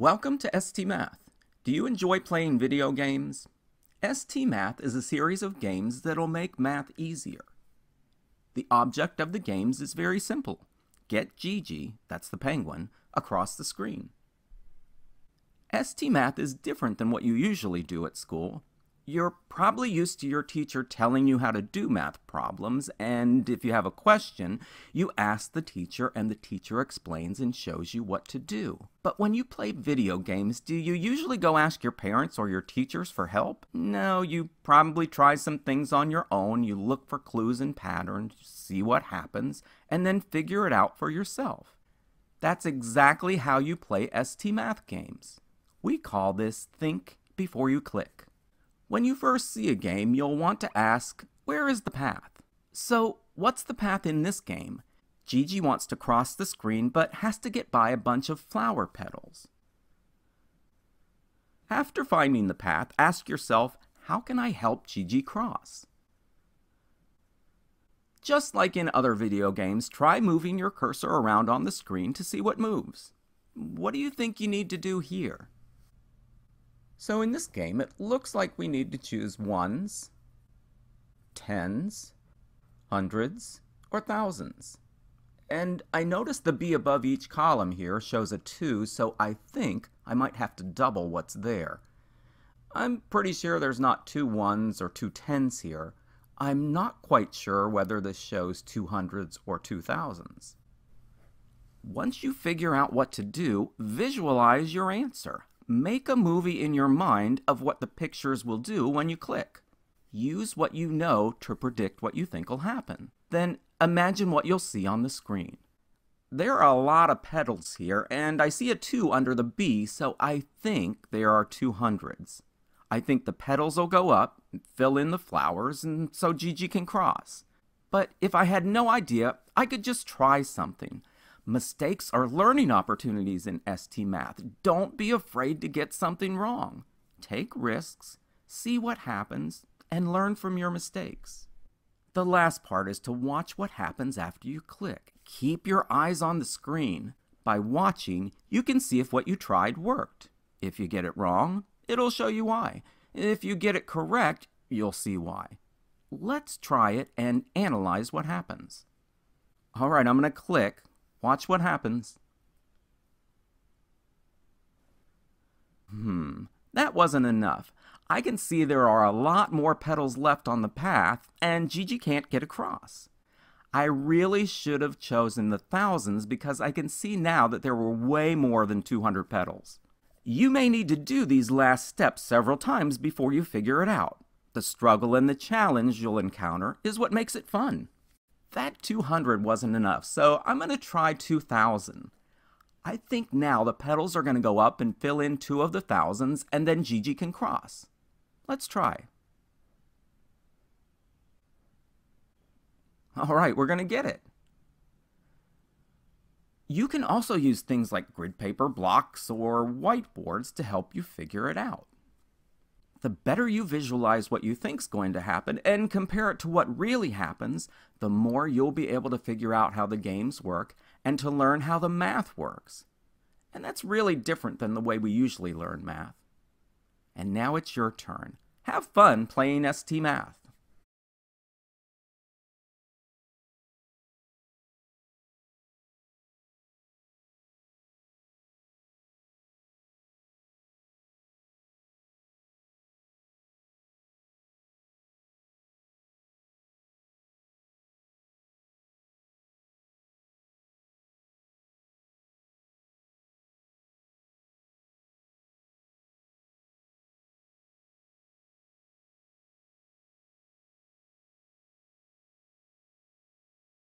Welcome to ST Math. Do you enjoy playing video games? ST Math is a series of games that'll make math easier. The object of the games is very simple. Get JiJi, that's the penguin, across the screen. ST Math is different than what you usually do at school. You're probably used to your teacher telling you how to do math problems, and if you have a question, you ask the teacher and the teacher explains and shows you what to do. But when you play video games, do you usually go ask your parents or your teachers for help? No, you probably try some things on your own. You look for clues and patterns, see what happens, and then figure it out for yourself. That's exactly how you play ST Math games. We call this think before you click. When you first see a game, you'll want to ask, where is the path? So, what's the path in this game? JiJi wants to cross the screen, but has to get by a bunch of flower petals. After finding the path, ask yourself, how can I help JiJi cross? Just like in other video games, try moving your cursor around on the screen to see what moves. What do you think you need to do here? So in this game, it looks like we need to choose ones, tens, hundreds, or thousands. And I notice the B above each column here shows a 2, so I think I might have to double what's there. I'm pretty sure there's not 2 ones or 2 tens here. I'm not quite sure whether this shows 200s or 2000s. Once you figure out what to do, visualize your answer. Make a movie in your mind of what the pictures will do when you click. Use what you know to predict what you think will happen. Then imagine what you'll see on the screen. There are a lot of petals here, and I see a 2 under the B, so I think there are 200s. I think the petals will go up, fill in the flowers, and so JiJi can cross. But if I had no idea, I could just try something. Mistakes are learning opportunities in ST Math. Don't be afraid to get something wrong. Take risks, see what happens, and learn from your mistakes. The last part is to watch what happens after you click. Keep your eyes on the screen. By watching, you can see if what you tried worked. If you get it wrong, it'll show you why. If you get it correct, you'll see why. Let's try it and analyze what happens. All right, I'm going to click. Watch what happens. That wasn't enough. I can see there are a lot more petals left on the path, and JiJi can't get across. I really should have chosen the thousands because I can see now that there were way more than 200 petals. You may need to do these last steps several times before you figure it out. The struggle and the challenge you'll encounter is what makes it fun. That 200 wasn't enough, so I'm going to try 2,000. I think now the petals are going to go up and fill in 2 of the thousands, and then JiJi can cross. Let's try. All right, we're going to get it. You can also use things like grid paper, blocks, or whiteboards to help you figure it out. The better you visualize what you think's going to happen and compare it to what really happens, the more you'll be able to figure out how the games work and to learn how the math works. And that's really different than the way we usually learn math. And now it's your turn. Have fun playing ST Math.